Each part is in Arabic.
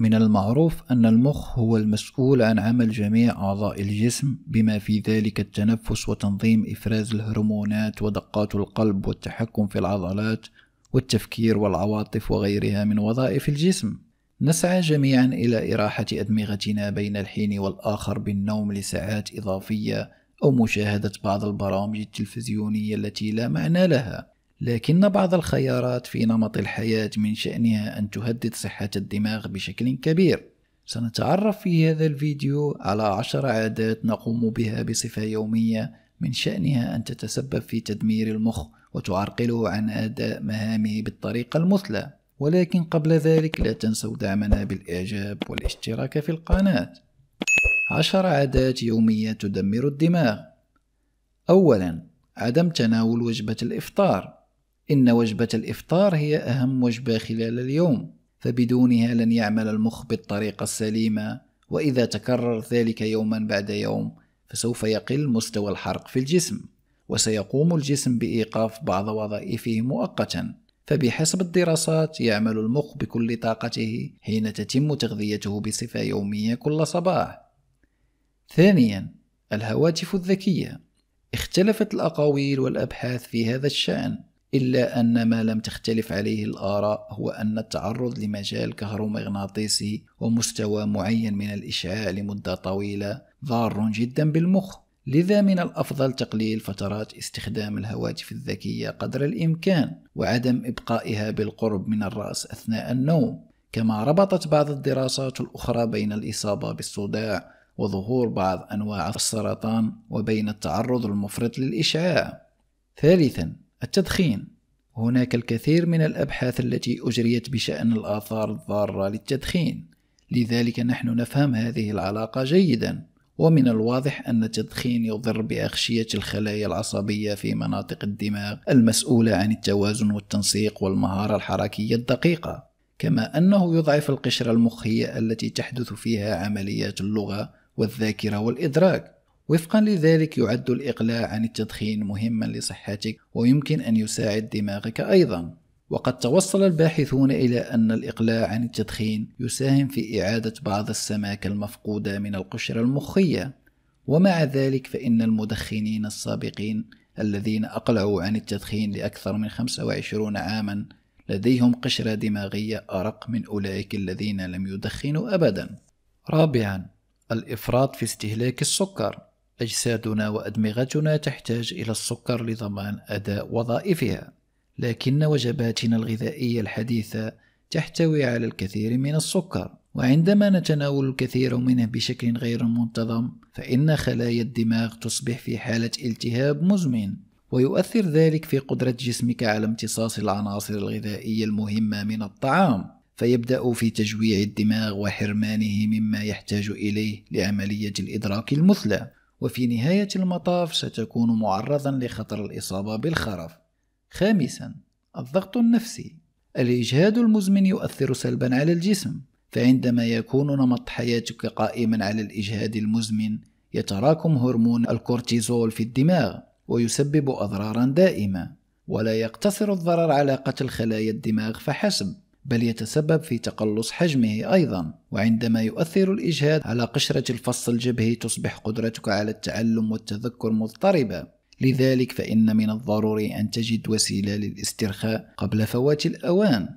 من المعروف أن المخ هو المسؤول عن عمل جميع أعضاء الجسم بما في ذلك التنفس وتنظيم إفراز الهرمونات ودقات القلب والتحكم في العضلات والتفكير والعواطف وغيرها من وظائف الجسم. نسعى جميعا إلى إراحة أدمغتنا بين الحين والآخر بالنوم لساعات إضافية أو مشاهدة بعض البرامج التلفزيونية التي لا معنى لها، لكن بعض الخيارات في نمط الحياة من شأنها أن تهدد صحة الدماغ بشكل كبير. سنتعرف في هذا الفيديو على 10 عادات نقوم بها بصفة يومية من شأنها أن تتسبب في تدمير المخ وتعرقله عن أداء مهامه بالطريقة المثلى. ولكن قبل ذلك لا تنسوا دعمنا بالإعجاب والاشتراك في القناة. 10 عادات يومية تدمر الدماغ. أولا، عدم تناول وجبة الإفطار. إن وجبة الإفطار هي أهم وجبة خلال اليوم، فبدونها لن يعمل المخ بالطريقة السليمة، وإذا تكرر ذلك يوما بعد يوم فسوف يقل مستوى الحرق في الجسم، وسيقوم الجسم بإيقاف بعض وظائفه مؤقتا. فبحسب الدراسات يعمل المخ بكل طاقته حين تتم تغذيته بصفة يومية كل صباح. ثانيا، الهواتف الذكية. اختلفت الأقاويل والأبحاث في هذا الشأن، إلا أن ما لم تختلف عليه الآراء هو أن التعرض لمجال كهرومغناطيسي ومستوى معين من الإشعاع لمدة طويلة ضار جدا بالمخ، لذا من الأفضل تقليل فترات استخدام الهواتف الذكية قدر الإمكان وعدم إبقائها بالقرب من الرأس أثناء النوم. كما ربطت بعض الدراسات الأخرى بين الإصابة بالصداع وظهور بعض أنواع السرطان وبين التعرض المفرط للإشعاع. ثالثا، التدخين. هناك الكثير من الأبحاث التي أجريت بشأن الآثار الضارة للتدخين، لذلك نحن نفهم هذه العلاقة جيدا. ومن الواضح أن التدخين يضر بأغشية الخلايا العصبية في مناطق الدماغ المسؤولة عن التوازن والتنسيق والمهارة الحركية الدقيقة، كما أنه يضعف القشرة المخية التي تحدث فيها عمليات اللغة والذاكرة والإدراك. وفقا لذلك يعد الإقلاع عن التدخين مهما لصحتك، ويمكن أن يساعد دماغك أيضا. وقد توصل الباحثون إلى أن الإقلاع عن التدخين يساهم في إعادة بعض السماكة المفقودة من القشرة المخية، ومع ذلك فإن المدخنين السابقين الذين أقلعوا عن التدخين لأكثر من 25 عاما لديهم قشرة دماغية أرق من أولئك الذين لم يدخنوا أبدا. رابعا، الإفراط في استهلاك السكر. أجسادنا وأدمغتنا تحتاج إلى السكر لضمان أداء وظائفها، لكن وجباتنا الغذائية الحديثة تحتوي على الكثير من السكر، وعندما نتناول الكثير منه بشكل غير منتظم فإن خلايا الدماغ تصبح في حالة التهاب مزمن، ويؤثر ذلك في قدرة جسمك على امتصاص العناصر الغذائية المهمة من الطعام، فيبدأ في تجويع الدماغ وحرمانه مما يحتاج إليه لعملية الإدراك المثلى، وفي نهاية المطاف ستكون معرضا لخطر الإصابة بالخرف. خامسا، الضغط النفسي. الإجهاد المزمن يؤثر سلبا على الجسم، فعندما يكون نمط حياتك قائما على الإجهاد المزمن يتراكم هرمون الكورتيزول في الدماغ ويسبب أضرارا دائمة، ولا يقتصر الضرر على قتل خلايا الدماغ فحسب، بل يتسبب في تقلص حجمه أيضا. وعندما يؤثر الإجهاد على قشرة الفص الجبهي تصبح قدرتك على التعلم والتذكر مضطربة، لذلك فإن من الضروري أن تجد وسيلة للاسترخاء قبل فوات الأوان.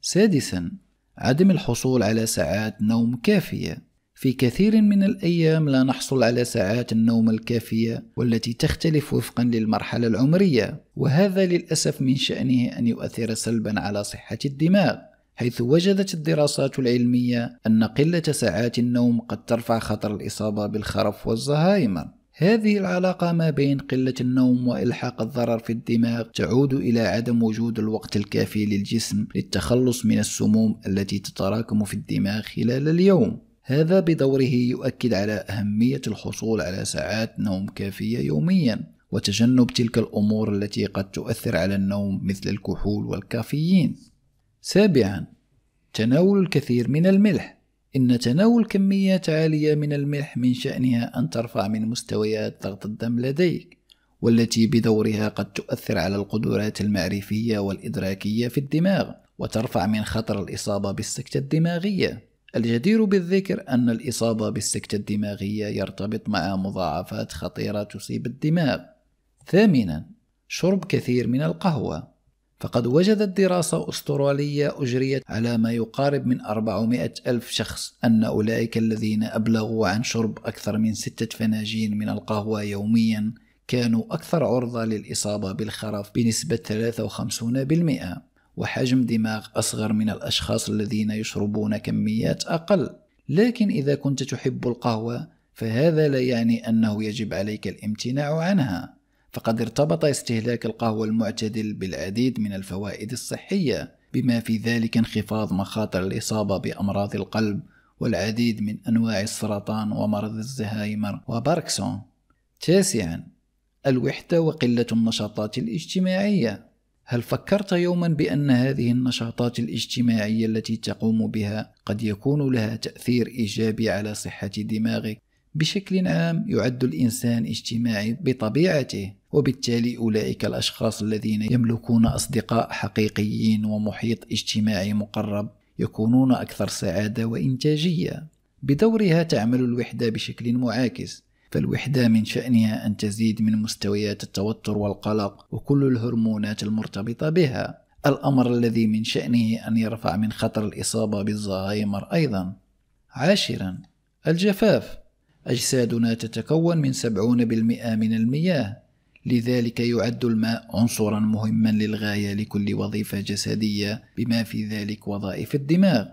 سادسا، عدم الحصول على ساعات نوم كافية. في كثير من الأيام لا نحصل على ساعات النوم الكافية والتي تختلف وفقا للمرحلة العمرية، وهذا للأسف من شأنه أن يؤثر سلبا على صحة الدماغ، حيث وجدت الدراسات العلمية أن قلة ساعات النوم قد ترفع خطر الإصابة بالخرف والزهايمر. هذه العلاقة ما بين قلة النوم وإلحاق الضرر في الدماغ تعود إلى عدم وجود الوقت الكافي للجسم للتخلص من السموم التي تتراكم في الدماغ خلال اليوم. هذا بدوره يؤكد على أهمية الحصول على ساعات نوم كافية يوميا، وتجنب تلك الأمور التي قد تؤثر على النوم مثل الكحول والكافيين. سابعا، تناول الكثير من الملح. إن تناول كميات عالية من الملح من شأنها أن ترفع من مستويات ضغط الدم لديك، والتي بدورها قد تؤثر على القدرات المعرفية والإدراكية في الدماغ، وترفع من خطر الإصابة بالسكتة الدماغية. الجدير بالذكر أن الإصابة بالسكتة الدماغية يرتبط مع مضاعفات خطيرة تصيب الدماغ. ثامناً، شرب كثير من القهوة، فقد وجدت دراسة أسترالية أجريت على ما يقارب من 400 ألف شخص أن أولئك الذين أبلغوا عن شرب أكثر من 6 فناجين من القهوة يومياً كانوا أكثر عرضة للإصابة بالخرف بنسبة 53%، وحجم دماغ أصغر من الأشخاص الذين يشربون كميات أقل. لكن إذا كنت تحب القهوة فهذا لا يعني أنه يجب عليك الامتناع عنها، فقد ارتبط استهلاك القهوة المعتدل بالعديد من الفوائد الصحية، بما في ذلك انخفاض مخاطر الإصابة بأمراض القلب والعديد من أنواع السرطان ومرض الزهايمر وباركسون. 9. الوحدة وقلة النشاطات الاجتماعية. هل فكرت يوما بأن هذه النشاطات الاجتماعية التي تقوم بها قد يكون لها تأثير إيجابي على صحة دماغك؟ بشكل عام يعد الإنسان اجتماعي بطبيعته، وبالتالي أولئك الأشخاص الذين يملكون أصدقاء حقيقيين ومحيط اجتماعي مقرب يكونون أكثر سعادة وإنتاجية. بدورها تعمل الوحدة بشكل معاكس، فالوحدة من شأنها أن تزيد من مستويات التوتر والقلق وكل الهرمونات المرتبطة بها، الأمر الذي من شأنه أن يرفع من خطر الإصابة بالزهايمر أيضا. 10. الجفاف. أجسادنا تتكون من 70% من المياه، لذلك يعد الماء عنصرا مهما للغاية لكل وظيفة جسدية بما في ذلك وظائف الدماغ.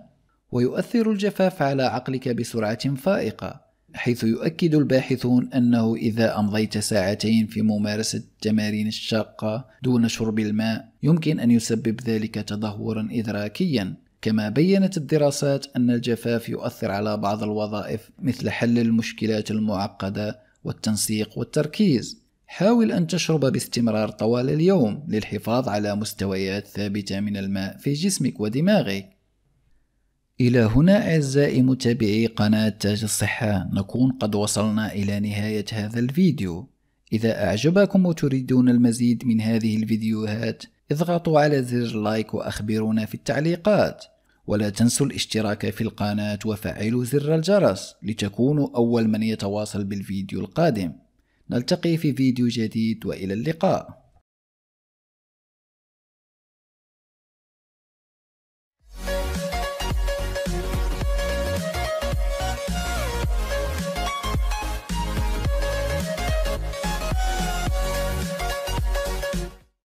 ويؤثر الجفاف على عقلك بسرعة فائقة، حيث يؤكد الباحثون أنه إذا أمضيت ساعتين في ممارسة التمارين الشاقة دون شرب الماء يمكن أن يسبب ذلك تدهورا إدراكيا. كما بيّنت الدراسات أن الجفاف يؤثر على بعض الوظائف مثل حل المشكلات المعقدة والتنسيق والتركيز. حاول أن تشرب باستمرار طوال اليوم للحفاظ على مستويات ثابتة من الماء في جسمك ودماغك. إلى هنا أعزائي متابعي قناة تاج الصحة نكون قد وصلنا إلى نهاية هذا الفيديو. إذا أعجبكم وتريدون المزيد من هذه الفيديوهات اضغطوا على زر لايك وأخبرونا في التعليقات، ولا تنسوا الاشتراك في القناة وفعلوا زر الجرس لتكونوا أول من يتواصل بالفيديو القادم. نلتقي في فيديو جديد وإلى اللقاء.